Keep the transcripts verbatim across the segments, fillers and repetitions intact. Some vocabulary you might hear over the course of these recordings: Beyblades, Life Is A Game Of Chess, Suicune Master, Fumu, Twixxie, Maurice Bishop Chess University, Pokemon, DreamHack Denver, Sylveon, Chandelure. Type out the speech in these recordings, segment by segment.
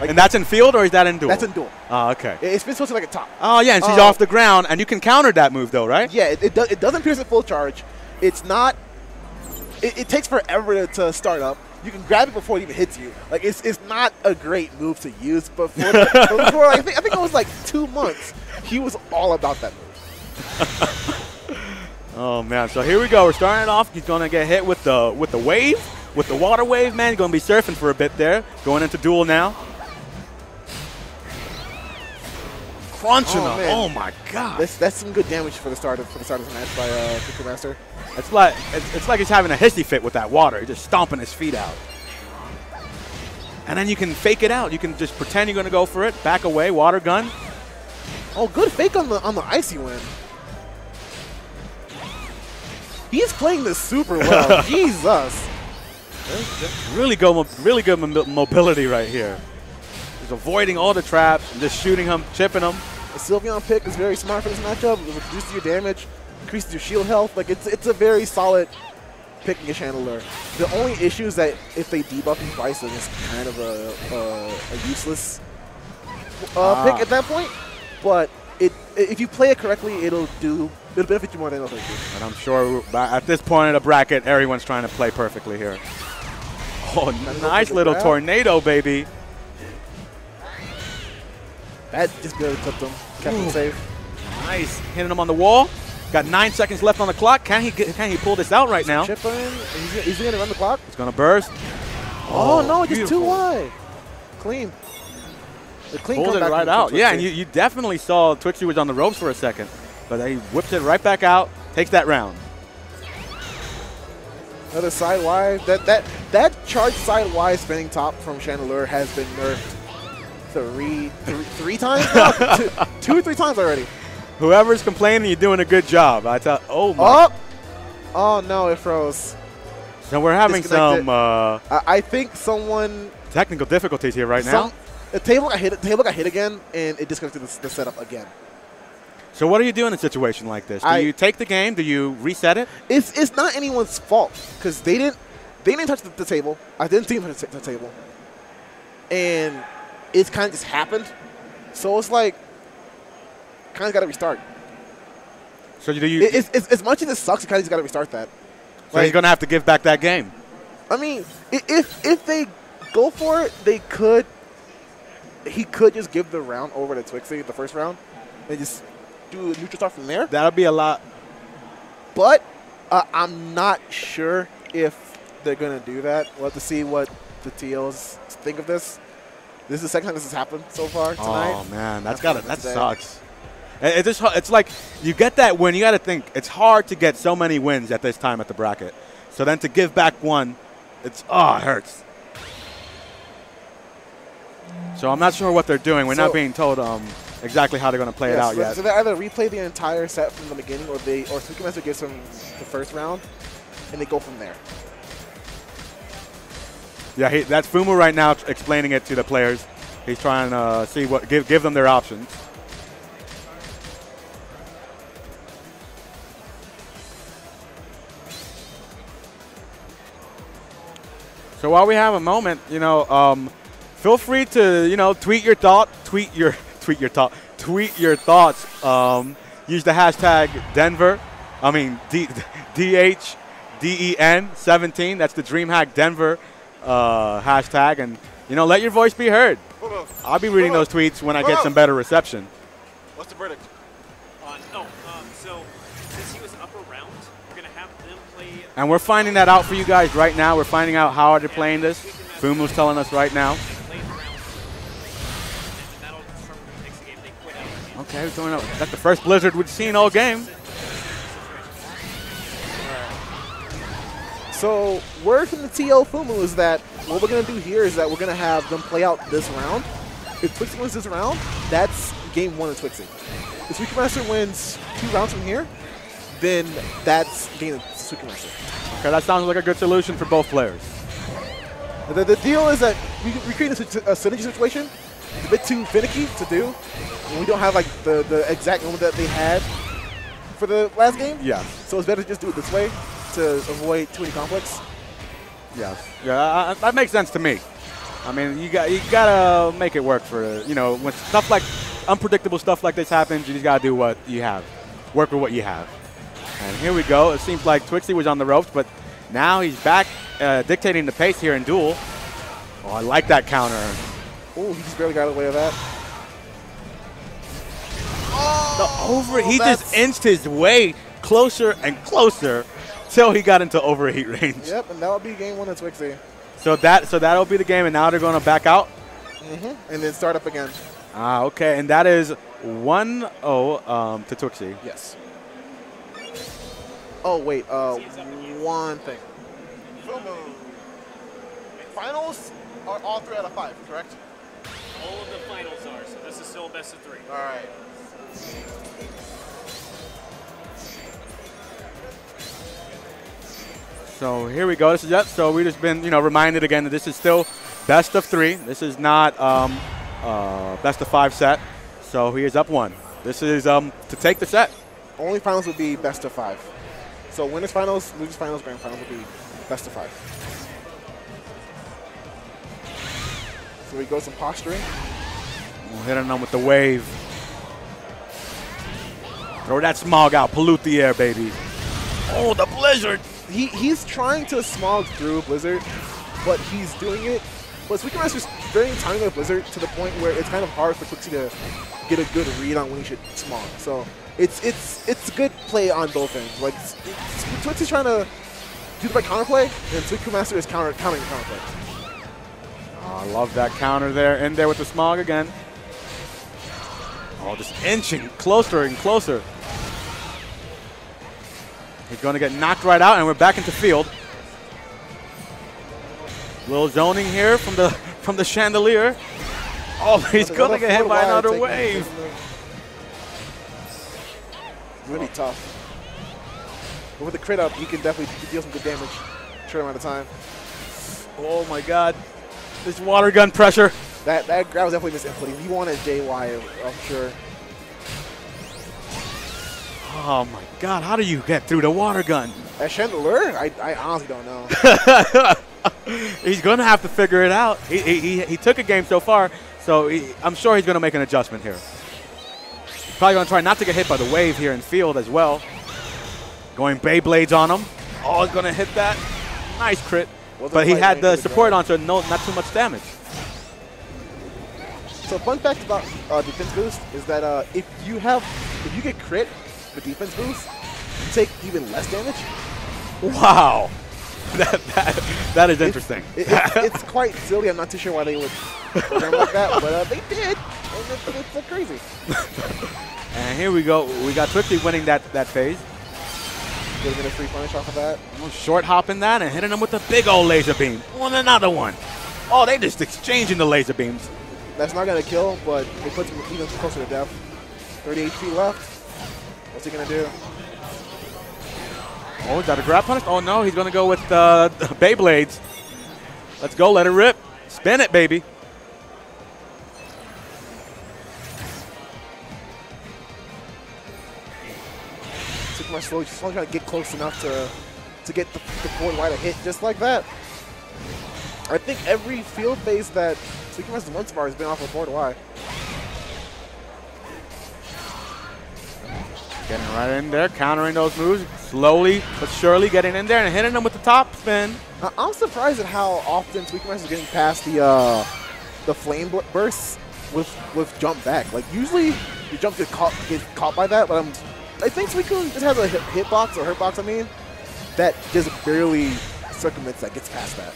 Like, and that's in field, or is that in duel? That's in duel. Oh, okay. It's been supposed to be like a top. Oh, yeah, and she's uh, off the ground, and you can counter that move, though, right? Yeah, it, it, do it doesn't pierce at full charge. It's not – it takes forever to, to start up. You can grab it before it even hits you. Like, it's, it's not a great move to use, but for, the, for I, think, I think it was like two months, he was all about that move. Oh, man. So here we go. We're starting off. He's going to get hit with the, with the wave, with the water wave, man. He's going to be surfing for a bit there, going into duel now. Crunching oh, them. Oh my god. That's that's some good damage for the start of for the start of the match by uh, Suicune Master. It's like it's, it's like he's having a hissy fit with that water. He's just stomping his feet out. And then you can fake it out. You can just pretend you're gonna go for it. Back away. Water gun. Oh, good fake on the on the icy wind. He's playing this super well. Jesus. Really good, really good mobility right here. Avoiding all the traps, and just shooting them, chipping them. The Sylveon pick is very smart for this matchup. It reduces your damage, increases your shield health. Like it's it's a very solid picking a Chandelure. The only issue is that if they debuff you twice, then it's kind of a, a, a useless uh, ah. pick at that point. But it if you play it correctly, it'll do it'll benefit you more than it'll hurt you. And I'm sure at this point in the bracket, everyone's trying to play perfectly here. Oh, nice little tornado, baby. That just barely tipped him. Kept him safe. Nice. Hitting him on the wall. Got nine seconds left on the clock. Can he get, can he pull this out right now? Chipping. Is he, he going to run the clock? He's going to burst. Oh, oh no. Beautiful. Just too wide. Clean. The clean pulled it right out. Yeah, and you, you definitely saw Twixxie was on the ropes for a second. But he whips it right back out. Takes that round. Another side Y. That, that, that charge side Y spinning top from Chandelure has been nerfed. Three, three, three times? No, two, two or three times already. Whoever's complaining, you're doing a good job. I tell. Oh my. Oh, oh no, it froze. So we're having some. Uh, I think someone. Technical difficulties here right some, now. The table got hit. Table got hit again, and it disconnected the, the setup again. So what do you do in a situation like this? Do I, you take the game? Do you reset it? It's it's not anyone's fault because they didn't they didn't touch the, the table. I didn't see them touch the table. And it's kind of just happened. So it's like, kind of got to restart. So do you, it's, it's, as much as it sucks, you kind of just got to restart that. So like, he's going to have to give back that game. I mean, if, if they go for it, they could. He could just give the round over to Twixxie, the first round, and just do a neutral start from there. That would be a lot. But uh, I'm not sure if they're going to do that. We'll have to see what the T Os think of this. This is the second time this has happened so far tonight. Oh man, that's gotta that sucks. It, it just, it's like you get that win, you got to think it's hard to get so many wins at this time at the bracket. So then to give back one, it's oh it hurts. So I'm not sure what they're doing. We're so, not being told um, exactly how they're going to play yeah, it out so yet. So they either replay the entire set from the beginning, or they or Suicune Master gives them the first round, and they go from there. Yeah, he, that's Fumu right now explaining it to the players. He's trying to uh, see what give give them their options. So while we have a moment, you know, um, feel free to you know tweet your thought, tweet your tweet your thought, tweet your thoughts. Um, use the hashtag Denver. I mean D D H D E N seventeen. That's the DreamHack Denver Uh, hashtag, and you know, let your voice be heard. I'll be reading those tweets when I get some better reception. What's the verdict? Uh, no, um, so since he was up around, we're gonna have them play. And we're finding that out for you guys right now. We're finding out how they're playing this. Fumu's telling us right now. Okay, we're doing it. That's the first blizzard we've seen all game. So word from the T L Fumu is that what we're going to do here is that we're going to have them play out this round. If Twixxie wins this round, that's game one of Twixxie. If Suicune Master wins two rounds from here, then that's game of Suicune Master. Okay, that sounds like a good solution for both players. The, the deal is that we, we create a, a synergy situation. It's a bit too finicky to do. And we don't have like the, the exact moment that they had for the last game. Yeah. So it's better to just do it this way, to avoid too many conflicts. Yes. Yeah, uh, that makes sense to me. I mean, you got you gotta make it work for, you know, when stuff like unpredictable stuff like this happens, you just gotta do what you have, work with what you have. And here we go. It seems like Twixxie was on the ropes, but now he's back uh, dictating the pace here in duel. Oh, I like that counter. Oh, he just barely got away with that. Oh, the over, oh, he just inched his way closer and closer till he got into overheat range. Yep, and that'll be game one of Twixxie. So that so that'll be the game, and now they're going to back out, mm-hmm. and then start up again. Ah, okay, and that is one oh um, to Twixxie. Yes. Oh wait, uh, one thing. Fumu. Finals are all three out of five, correct? All of the finals are. So this is still a best of three. All right. So here we go. This is up. So we just been, you know, reminded again that this is still best of three. This is not um, uh, best of five set. So he is up one. This is um, to take the set. Only finals would be best of five. So winners finals, losers finals, grand finals would be best of five. So we go some posturing. We'll hit on them with the wave. Throw that smog out. Pollute the air, baby. Oh, the blizzard. He, he's trying to smog through blizzard, but he's doing it. But Suicune Master's very timing of blizzard to the point where it's kind of hard for Twixxie to get a good read on when he should smog. So it's it's it's a good play on both ends. Like Twixxie's trying to do the right counterplay, and Suicune Master is counter countering the counterplay. Oh, I love that counter there. In there with the smog again. Oh, just inching closer and closer. He's going to get knocked right out, and we're back into field. Little zoning here from the from the Chandelure. Oh, he's going to get hit by another wave. Really tough. But with the crit up, you can definitely deal some good damage. Short amount of time. Oh my God. This water gun pressure. That that grab was definitely misinputting. He wanted J Y, I'm sure. Oh my God! How do you get through the water gun? That Chandelure? I I honestly don't know. He's gonna have to figure it out. He he he, he took a game so far, so he, I'm sure he's gonna make an adjustment here. He's probably gonna try not to get hit by the wave here in field as well. Going Beyblades on him. Oh, he's gonna hit that. Nice crit. Well, but he had the support on, so no, not too much damage. So fun fact about uh, defense boost is that uh, if you have, if you get crit with defense boost, you take even less damage. Wow, that that, that is interesting. It, it, it, it's quite silly. I'm not too sure why they would program like that, but uh, they did. It's, it's, it's crazy. And here we go. We got Twixxie winning that that phase. Get a free punish off of that. Short hopping that and hitting him with a big old laser beam. On another one. Oh, they just exchanging the laser beams. That's not going to kill, but it puts him even closer to death. thirty H P left. What's he going to do? Oh, is that a grab punish? Oh, no. He's going to go with uh, the Beyblades. Let's go. Let it rip. Spin it, baby. Much slow, just trying to get close enough to to get the, the board wide a hit just like that. I think every field phase that Suicune Master's one spar has been off of board wide. Getting right in there, countering those moves, slowly but surely getting in there and hitting them with the top spin. Now, I'm surprised at how often Suicune Master is getting past the uh, the flame bursts with with jump back. Like usually you jump gets caught gets caught by that, but I'm. I think Suicune just has a hitbox or hurtbox, I mean, that just barely circumvents that, gets past that.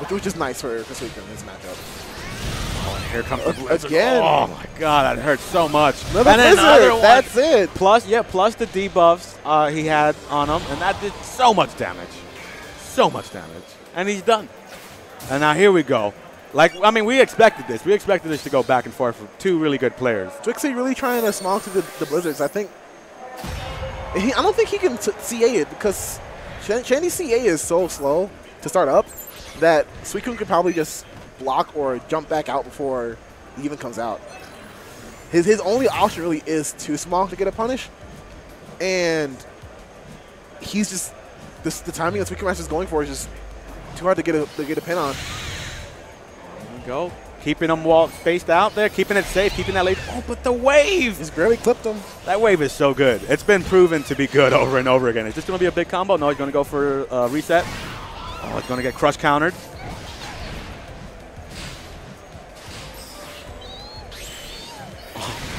Which was just nice for, for Suicune in this matchup. Oh, and here comes the blizzard. Again. Oh, my God, that hurts so much. Another and another one. That's it. Plus, yeah, plus the debuffs uh, he had on him, and that did so much damage. So much damage. And he's done. And now here we go. Like, I mean, we expected this. We expected this to go back and forth for two really good players. Twixxie really trying to smog through the, the blizzards, I think. He, I don't think he can t C A it because Chandy's C A is so slow to start up that Suicune could probably just block or jump back out before he even comes out. His his only option really is too small to get a punish, and he's just this, the timing that Suicune Master is going for is just too hard to get a to get a pin on. we go. Keeping them well spaced out there, keeping it safe, keeping that lead. Oh, but the wave! He's barely clipped him. That wave is so good. It's been proven to be good over and over again. Is this going to be a big combo? No, he's going to go for a uh, reset. Oh, he's going to get crush countered.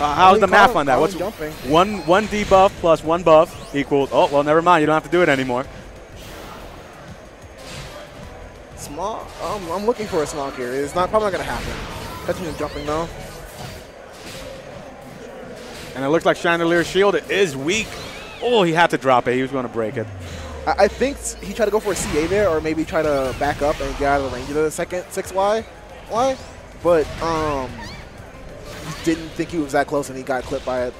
Uh, how's the math on that? What's jumping? One, one debuff plus one buff equals... Oh, well, never mind. You don't have to do it anymore. Small... Um, I'm looking for a small gear. It's not probably not going to happen. Catching him jumping, though. And it looks like Chandelure shield is weak. Oh, he had to drop it. He was going to break it. I, I think he tried to go for a C A there, or maybe try to back up and get out of the range of the second six Y. Why? But, um... didn't think he was that close, and he got clipped by it.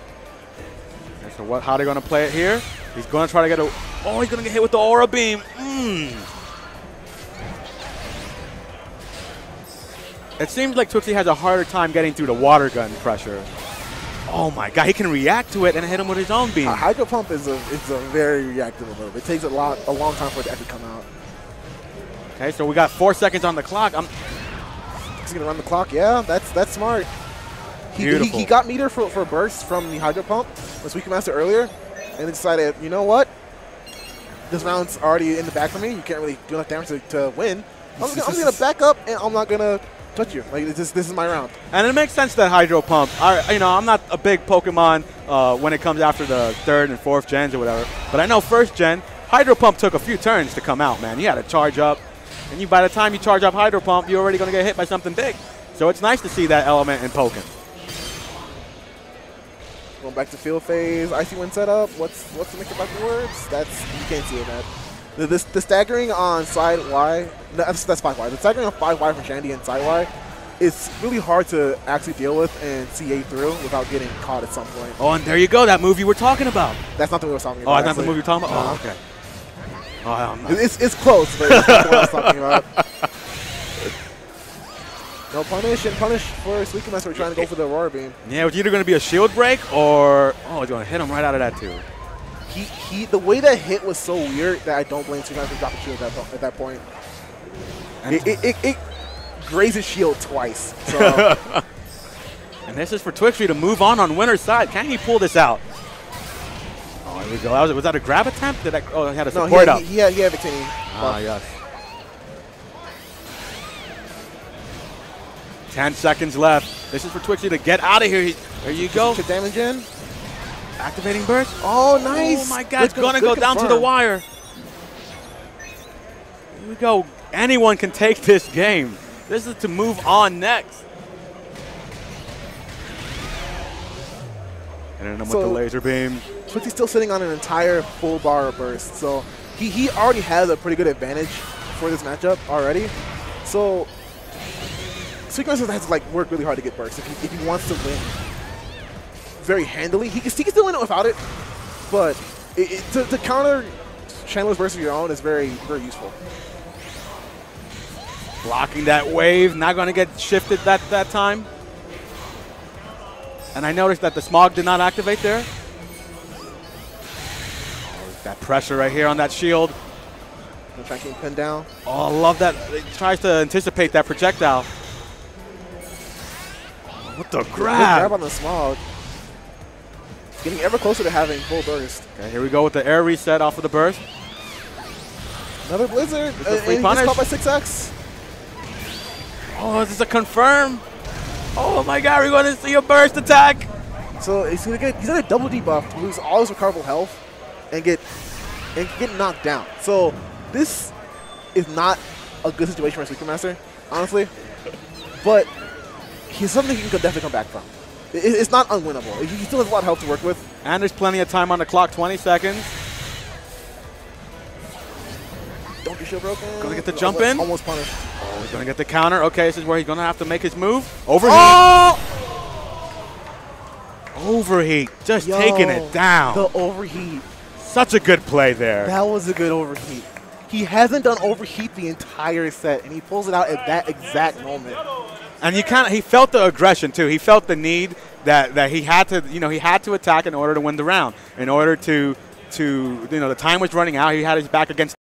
And so what, how are they going to play it here? He's going to try to get a... Oh, he's going to get hit with the Aura Beam. Mm. It seems like Twixxie has a harder time getting through the water gun pressure. Oh, my God. He can react to it and hit him with his own beam. Uh, Hydro Pump is a, it's a very reactive move. It takes a, lot, a long time for it to actually come out. Okay, so we got four seconds on the clock. I'm... He's going to run the clock. Yeah, that's, that's smart. He, he, he got meter for, for a burst from the Hydro Pump, the Suicune Master earlier, and decided, you know what? This round's already in the back for me. You can't really do enough damage to, to win. I'm going to back up, and I'm not going to touch you. Like this, this is my round. And it makes sense that Hydro Pump. I, you know, I'm not a big Pokemon uh, when it comes after the third and fourth gens or whatever, but I know first gen, Hydro Pump took a few turns to come out, man. You had to charge up, and you by the time you charge up Hydro Pump, you're already going to get hit by something big. So it's nice to see that element in Pokemon. Going back to field phase, icy wind setup. What's what's the mix about the words? That's you can't see it, man. The, the, the staggering on side Y, that's that's five Y. The staggering on five Y from Chandy and side Y, it's really hard to actually deal with and C A through without getting caught at some point. Oh, and there you go, that move you were talking about. That's not the move I was talking about. Oh, that's not the move you were talking about. Uh-huh. Oh, okay. Oh, I don't know. It's it's close, but it's not the one I was talking about. No punish and punish for Suicune Master. We're trying to go for the Aurora Beam. Yeah, it's either going to be a shield break or oh, it's going to hit him right out of that too. He he, the way that hit was so weird that I don't blame Suicune Master for dropping shield at that, at that point. And it it, it it grazes shield twice. So. And this is for Twixxie to move on on winner's side. Can he pull this out? Oh, here we go. That was, was that a grab attempt? Did that? Oh, he had a support no, he, up. He, he had he had a team. Ah yes. Ten seconds left. This is for Twixxie to get out of here. He, there you go. Chip damage in. Activating burst. Oh, nice. Oh, my God. Good, it's going to go down to the wire. Here we go. Anyone can take this game. This is to move on next. And then with the laser beam. Twixxie's still sitting on an entire full bar of burst. So he, he already has a pretty good advantage for this matchup already. So... Suicune has to like work really hard to get bursts if he, if he wants to win very handily. He can, he can still win it without it, but it, it, to, to counter Chandelure's burst of your own is very, very useful. Blocking that wave, not going to get shifted that, that time. And I noticed that the smog did not activate there. Oh, that pressure right here on that shield. I'm trying to keep him pinned down. Oh, I love that. It tries to anticipate that projectile. What the grab? Good grab on the smog. It's getting ever closer to having full burst. Okay, here we go with the air reset off of the burst. Another blizzard. Uh, and he gets caught by six X. Oh, this is a confirm. Oh my God, we're going to see a burst attack. So he's going to get he's going to double debuff to lose all his recoverable health and get and get knocked down. So this is not a good situation for Suicune Master, honestly. But he's something he can definitely come back from. It's not unwinnable. He still has a lot of help to work with. And there's plenty of time on the clock, twenty seconds. Don't get shield broken. Going to get the jump almost, in. Almost punished. Oh, he's going to get the counter. Okay, this is where he's going to have to make his move. Overheat. Oh! Overheat. Just Yo, taking it down. The overheat. Such a good play there. That was a good overheat. He hasn't done overheat the entire set, and he pulls it out at that exact moment. And you kind of he felt the aggression too. He felt the need that, that he had to you know he had to attack in order to win the round. In order to to you know the time was running out. He had his back against.